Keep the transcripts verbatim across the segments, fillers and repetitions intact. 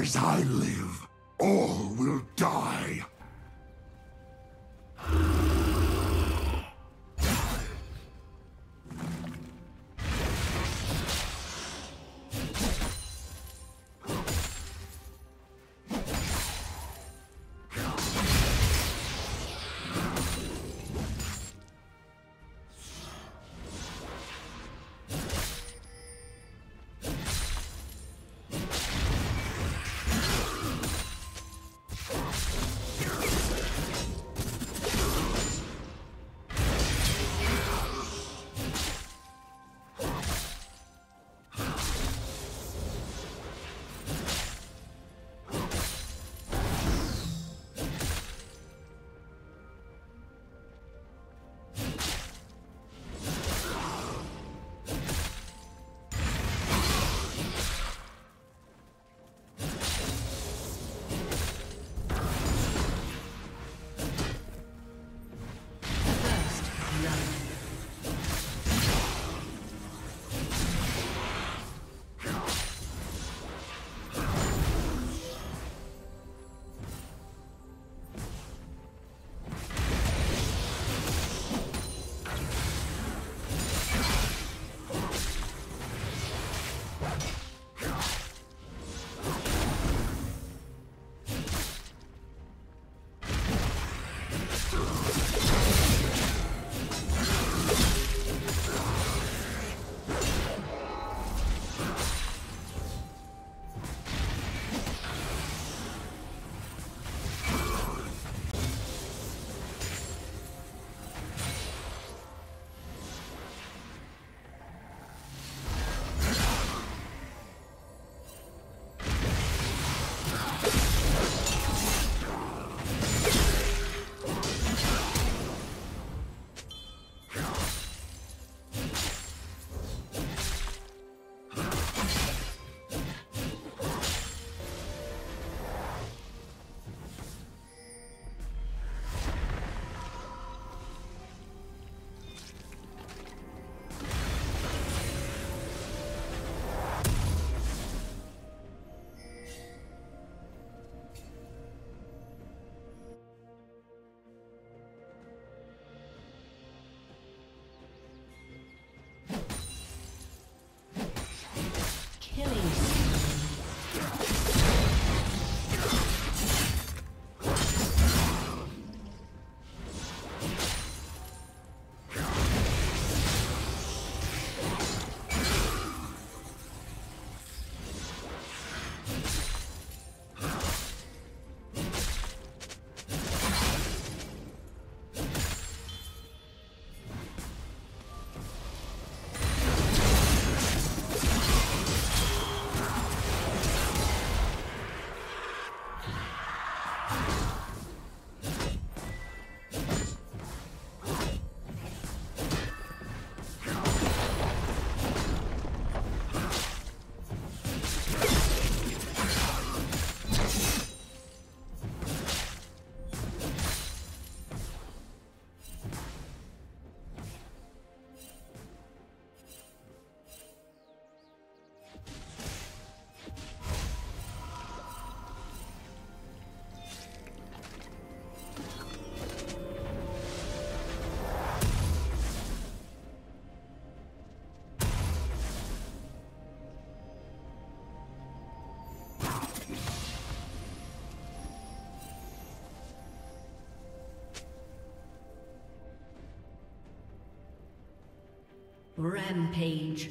As I live, all will die. Rampage.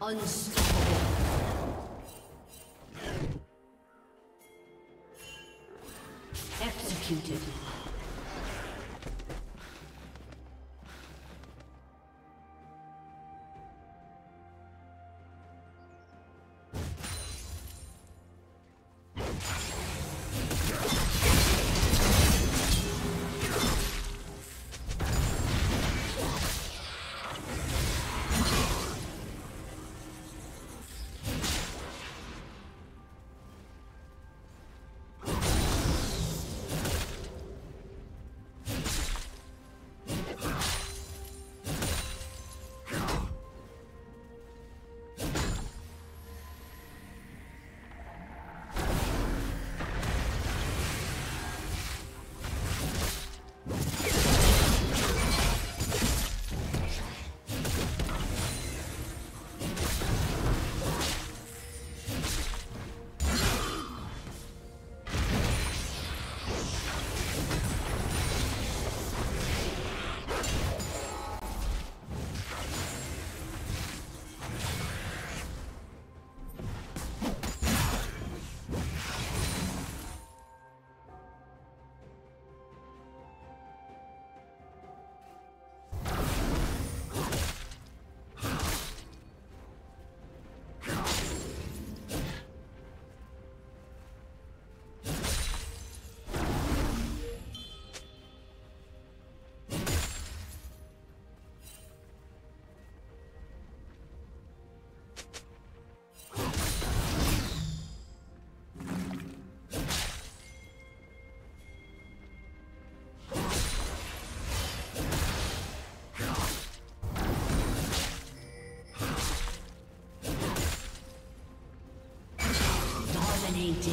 Unstoppable. Executed. Dominating.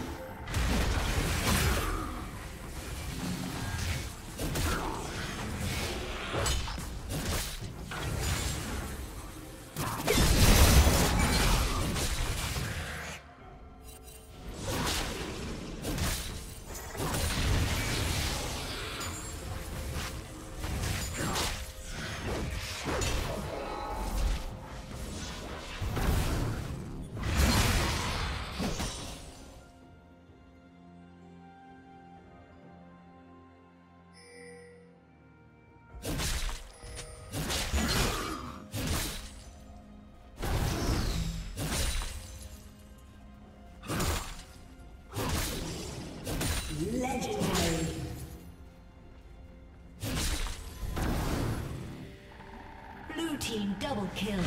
Double kill.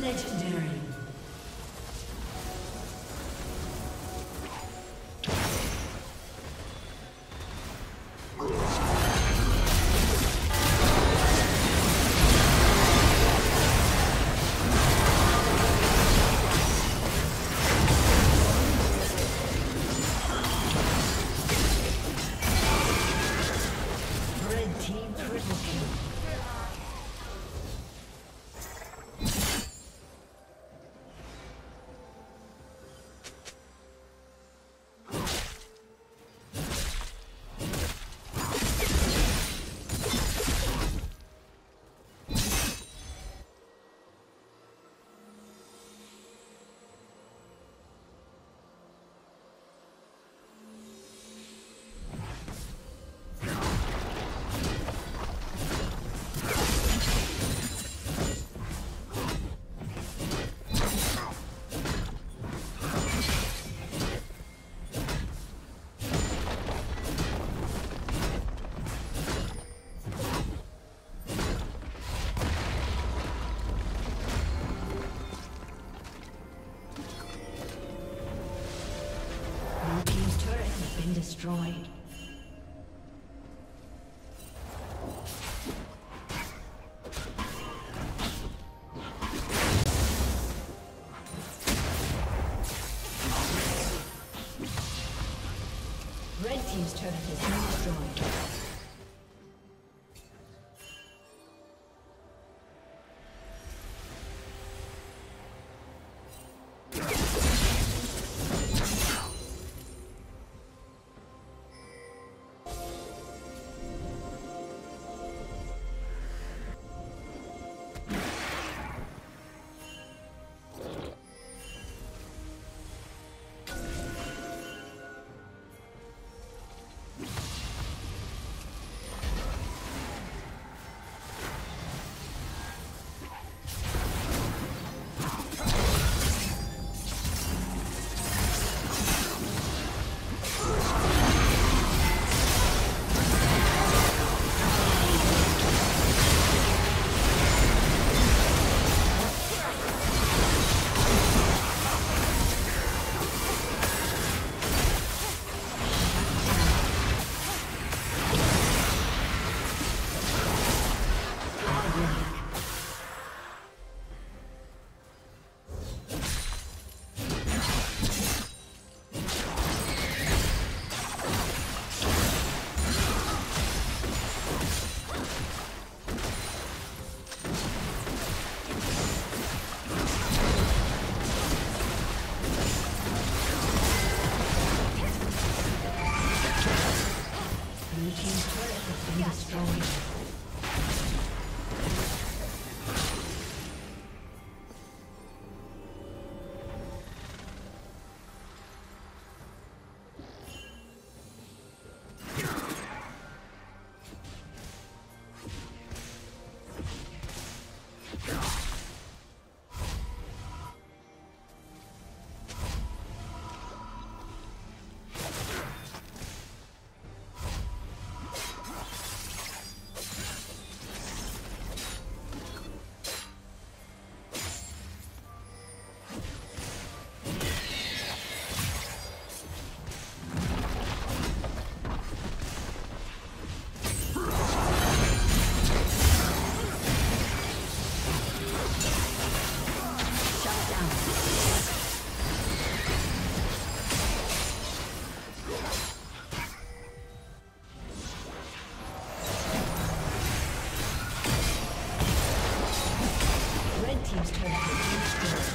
Legendary. Destroyed. Red team's turret has been destroyed. team's turret has been destroyed.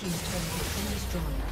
He's trying to finish drawing.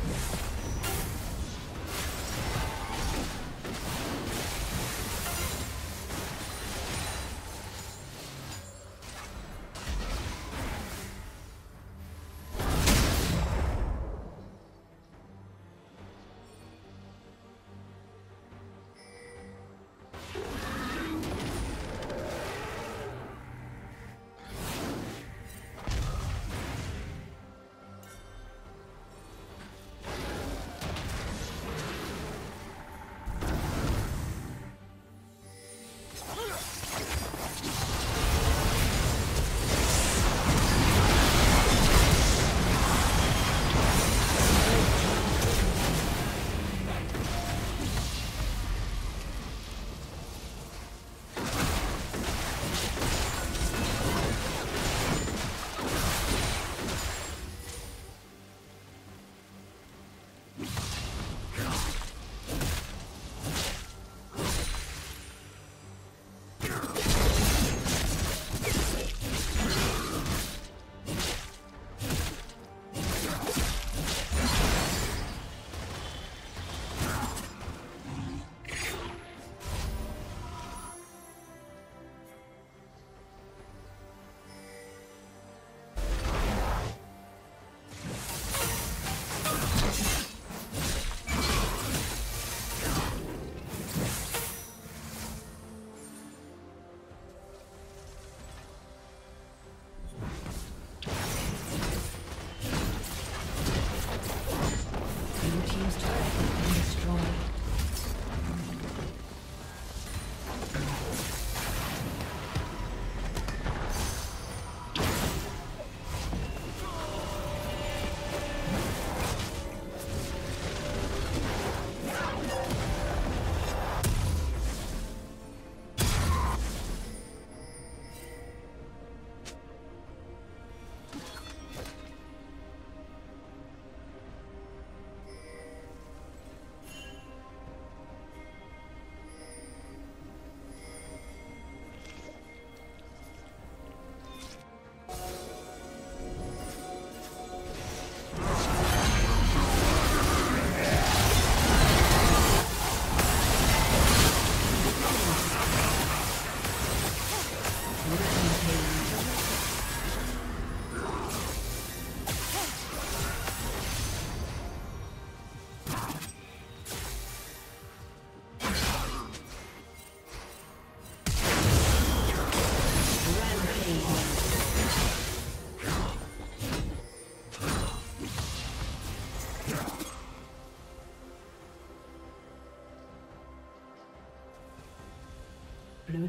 Blue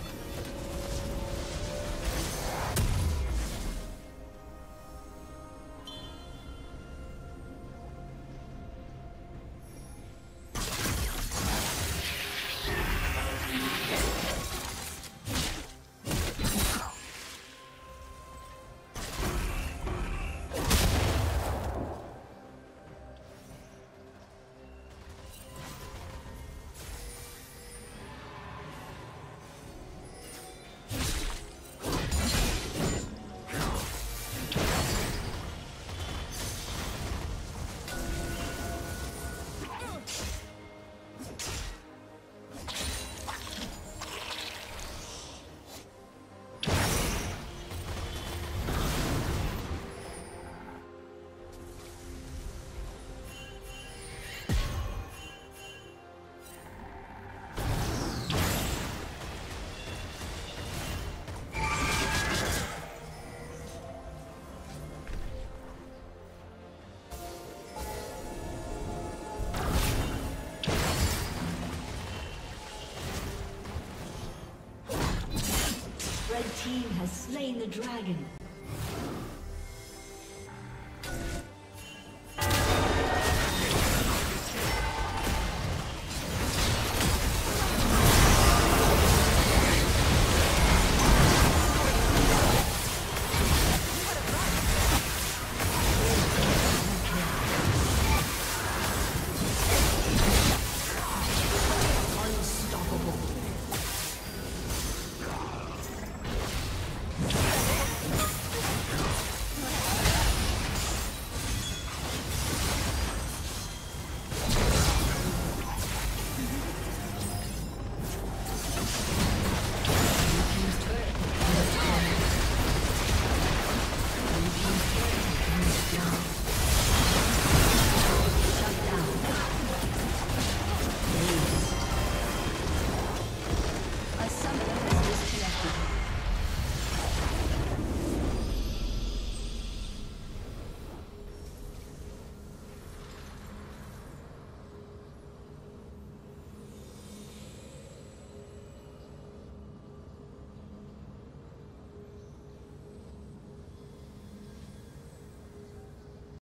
team has slain the dragon.